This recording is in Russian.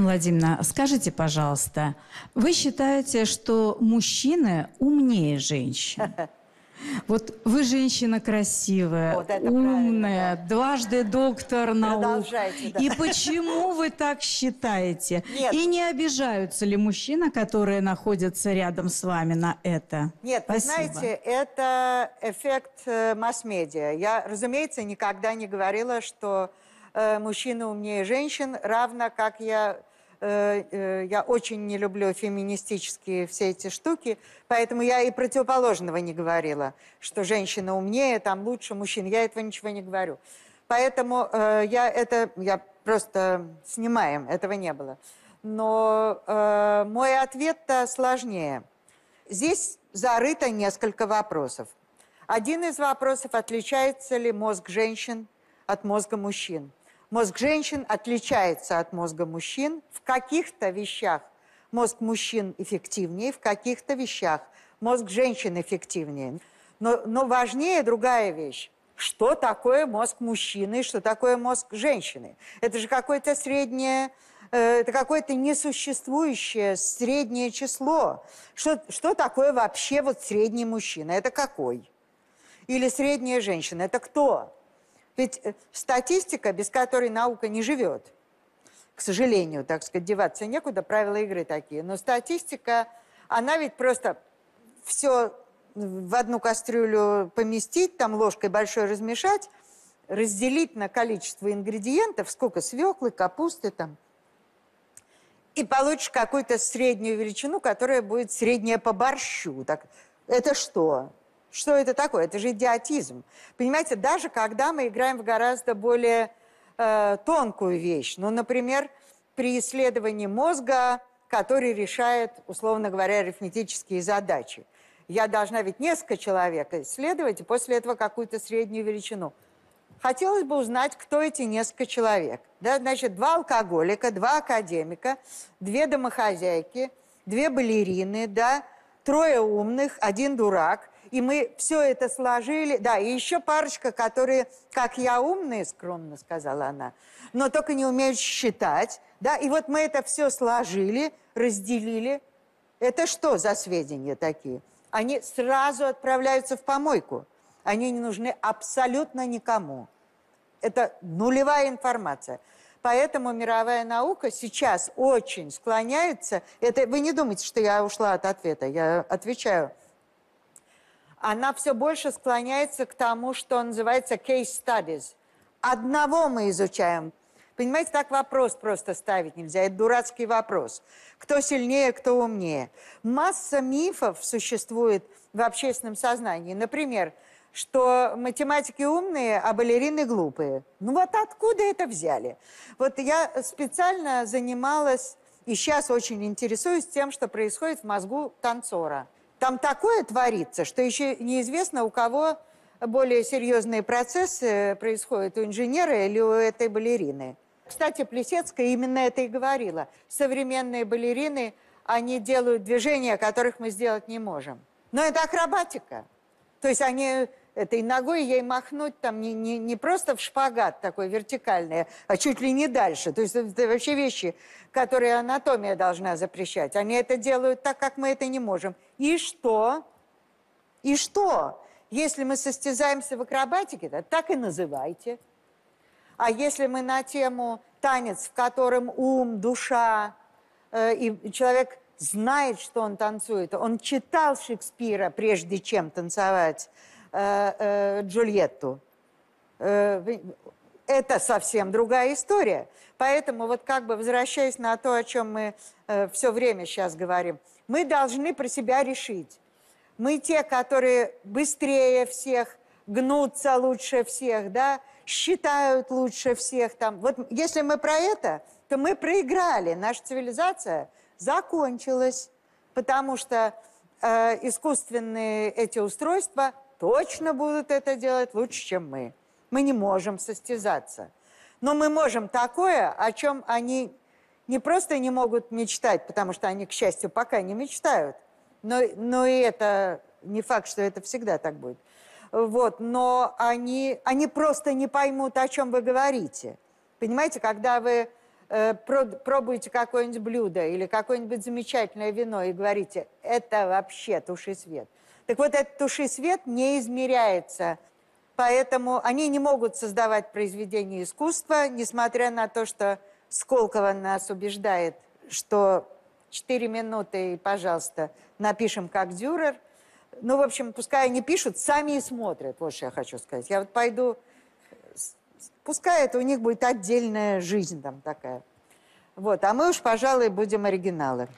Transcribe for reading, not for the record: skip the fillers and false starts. Татьяна Владимировна, скажите, пожалуйста, вы считаете, что мужчины умнее женщин? Вот вы женщина красивая, вот умная, да. Дважды доктор наук. Да. И почему вы так считаете? Нет. И не обижаются ли мужчины, которые находятся рядом с вами, на это? Нет, спасибо. Вы знаете, это эффект масс-медиа. Я, разумеется, никогда не говорила, что мужчины умнее женщин, равно как я очень не люблю феминистические все эти штуки, поэтому я и противоположного не говорила, что женщина умнее, там лучше мужчин. Я этого ничего не говорю. Поэтому я просто снимаем, этого не было. Но мой ответ-то сложнее. Здесь зарыто несколько вопросов. Один из вопросов: отличается ли мозг женщин от мозга мужчин? Мозг женщин отличается от мозга мужчин. В каких-то вещах мозг мужчин эффективнее, в каких-то вещах мозг женщин эффективнее. Но важнее другая вещь. Что такое мозг мужчины и что такое мозг женщины? Это же какое-то среднее, это какое-то несуществующее среднее число. Что такое вообще вот средний мужчина? Это какой? Или средняя женщина? Это кто? Ведь статистика, без которой наука не живет, к сожалению, так сказать, деваться некуда, правила игры такие. Но статистика, она ведь просто все в одну кастрюлю поместить, там ложкой большой размешать, разделить на количество ингредиентов, сколько свеклы, капусты там, и получишь какую-то среднюю величину, которая будет средняя по борщу. Так, это что? Что это такое? Это же идиотизм. Понимаете, даже когда мы играем в гораздо более тонкую вещь, ну, например, при исследовании мозга, который решает, условно говоря, арифметические задачи. Я должна ведь несколько человек исследовать, и после этого какую-то среднюю величину. Хотелось бы узнать, кто эти несколько человек. Да? Значит, 2 алкоголика, 2 академика, 2 домохозяйки, 2 балерины, да? 3 умных, 1 дурак. И мы все это сложили. Да, и еще парочка, которые, как я, умные, скромно сказала она, но только не умеют считать. Да, и вот мы это все сложили, разделили. Это что за сведения такие? Они сразу отправляются в помойку. Они не нужны абсолютно никому. Это нулевая информация. Поэтому мировая наука сейчас очень склоняется. Это, вы не думайте, что я ушла от ответа. Я отвечаю. Она все больше склоняется к тому, что называется case studies. Одного мы изучаем. Понимаете, так вопрос просто ставить нельзя. Это дурацкий вопрос. Кто сильнее, кто умнее. Масса мифов существует в общественном сознании. Например, что математики умные, а балерины глупые. Ну вот откуда это взяли? Вот я специально занималась, и сейчас очень интересуюсь тем, что происходит в мозгу танцора. Там такое творится, что еще неизвестно, у кого более серьезные процессы происходят, у инженера или у этой балерины. Кстати, Плисецкая именно это и говорила. Современные балерины, они делают движения, которых мы сделать не можем. Но это акробатика. То есть они этой ногой ей махнуть там не просто в шпагат такой вертикальный, а чуть ли не дальше. То есть это вообще вещи, которые анатомия должна запрещать. Они это делают так, как мы это не можем. И что? И что? Если мы состязаемся в акробатике, да, так и называйте. А если мы на тему танец, в котором ум, душа, и человек знает, что он танцует, он читал Шекспира, прежде чем танцевать Джульетту. Это совсем другая история. Поэтому, вот как бы возвращаясь на то, о чем мы все время сейчас говорим, мы должны про себя решить. Мы те, которые быстрее всех, гнутся лучше всех, да, считают лучше всех. Там. Вот если мы про это, то мы проиграли. Наша цивилизация закончилась, потому что искусственные эти устройства точно будут это делать лучше, чем мы. Мы не можем состязаться. Но мы можем такое, о чем они не просто не могут мечтать, потому что они, к счастью, пока не мечтают. Но и это не факт, что это всегда так будет. Вот, но они просто не поймут, о чем вы говорите. Понимаете, когда вы пробуете какое-нибудь блюдо или какое-нибудь замечательное вино и говорите, это вообще туши свет. Так вот, этот туши свет не измеряется, поэтому они не могут создавать произведения искусства, несмотря на то, что Сколково нас убеждает, что 4 минуты и, пожалуйста, напишем как Дюрер. Ну, в общем, пускай они пишут, сами и смотрят. Вот что я хочу сказать. Я вот пойду... Пускай это у них будет отдельная жизнь там такая. Вот, а мы уж, пожалуй, будем оригиналы.